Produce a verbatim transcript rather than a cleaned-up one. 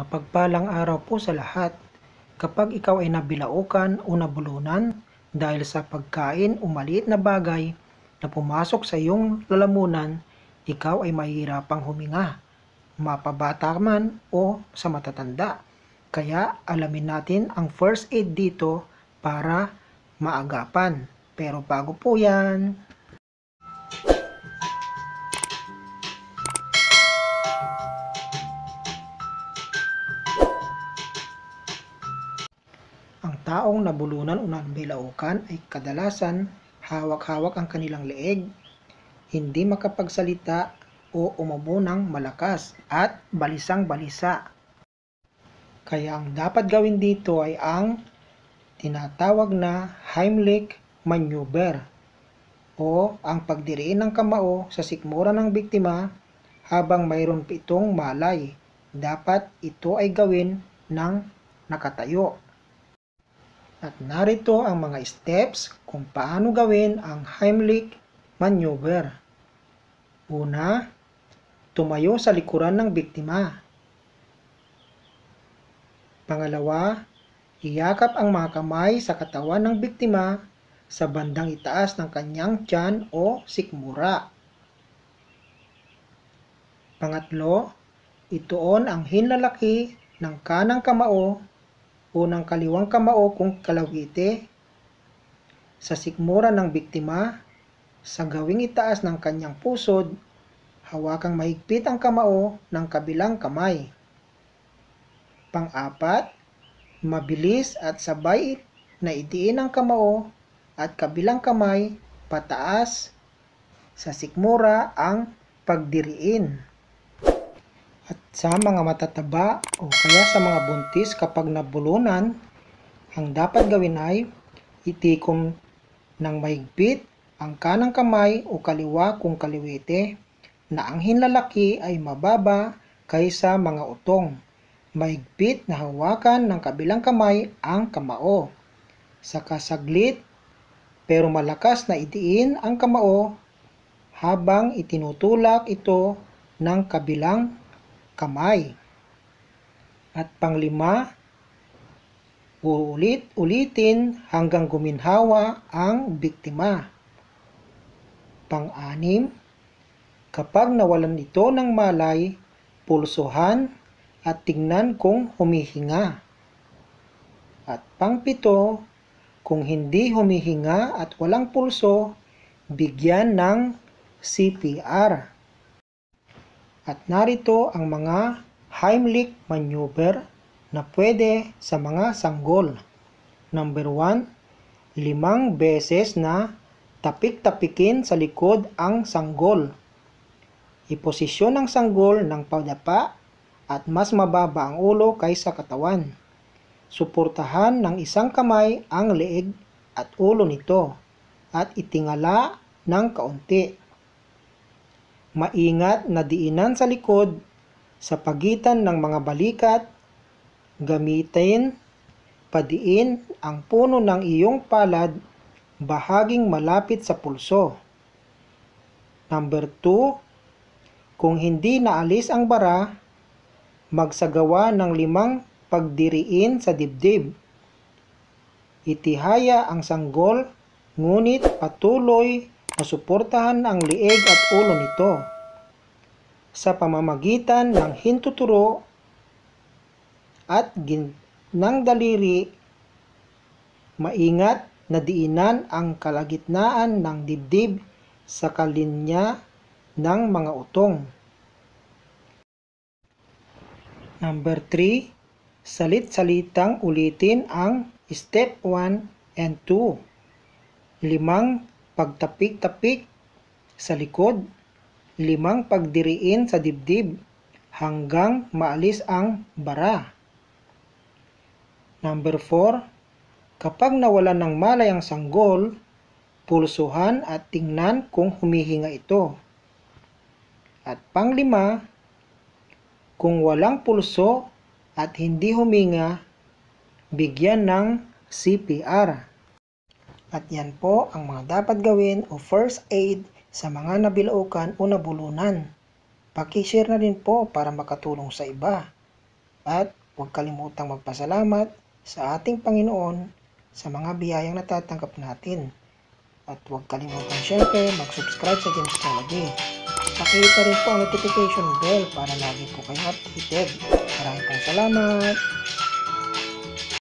Mapagpalang araw po sa lahat. Kapag ikaw ay nabilaukan o nabulunan dahil sa pagkain o maliit na bagay na pumasok sa iyong lalamunan, ikaw ay mahihirapang huminga, mapabata man o sa matatanda. Kaya alamin natin ang first aid dito para maagapan. Pero bago po yan, taong nabulunan o nabilaukan ay kadalasan hawak-hawak ang kanilang leeg, hindi makapagsalita o umubo ng malakas at balisang-balisa. Kaya ang dapat gawin dito ay ang tinatawag na Heimlich Maneuver o ang pagdiriin ng kamao sa sikmura ng biktima habang mayroon pitong malay. Dapat ito ay gawin ng nakatayo. At narito ang mga steps kung paano gawin ang Heimlich Maneuver. Una, tumayo sa likuran ng biktima. Pangalawa, iyakap ang mga kamay sa katawan ng biktima sa bandang itaas ng kanyang tiyan o sikmura. Pangatlo, ituon ang hinlalaki ng kanang kamao o ng kaliwang kamao kung kalawite sa sikmura ng biktima sa gawing itaas ng kanyang pusod. Hawakang mahigpit ang kamao ng kabilang kamay. Pang-apat, mabilis at sabay na itiin ang kamao at kabilang kamay pataas sa sikmura ang pagdiriin. At sa mga matataba o kaya sa mga buntis kapag nabulunan, ang dapat gawin ay itikom ng mahigpit ang kanang kamay o kaliwa kung kaliwete na ang hinlalaki ay mababa kaysa mga utong. Mahigpit na hawakan ng kabilang kamay ang kamao. Saka saglit pero malakas na itiin ang kamao habang itinutulak ito ng kabilang kamay. At panglima, ulit-ulitin hanggang guminhawa ang biktima. Pang-anim, kapag nawalan ito ng malay, pulsuhan at tingnan kung humihinga. At pang-pito, kung hindi humihinga at walang pulso, bigyan ng C P R. At narito ang mga Heimlich Maneuver na pwede sa mga sanggol. Number one, limang beses na tapik-tapikin sa likod ang sanggol. Iposisyon ang sanggol ng padapa at mas mababa ang ulo kaysa katawan. Suportahan ng isang kamay ang leeg at ulo nito at itingala ng kaunti. Maingat na diinan sa likod sa pagitan ng mga balikat. Gamitin padiin ang puno ng iyong palad, bahaging malapit sa pulso. Number two, kung hindi naalis ang bara, magsagawa ng limang pagdiriin sa dibdib. Itihaya ang sanggol ngunit patuloy masuportahan ang lieg at ulo nito sa pamamagitan ng hintuturo at ng daliri. Maingat na diinan ang kalagitnaan ng dibdib sa kalinya ng mga utong. Number three, salit-salitang ulitin ang step one and two. Limang pagtapik-tapik sa likod, limang pagdiriin sa dibdib hanggang maalis ang bara. Number four, kapag nawalan ng malay ang sanggol, pulsuhan at tingnan kung humihinga ito. At panglima, kung walang pulso at hindi huminga, bigyan ng C P R. At yan po ang mga dapat gawin o first aid sa mga nabilaukan o nabulunan. Pakishare na rin po para makatulong sa iba. At huwag kalimutang magpasalamat sa ating Panginoon sa mga biyayang natatanggap natin. At huwag kalimutang syempre mag-subscribe sa Jamestology. Pakita rin po ang notification bell para lagi po kayo updated. Maraming pong salamat!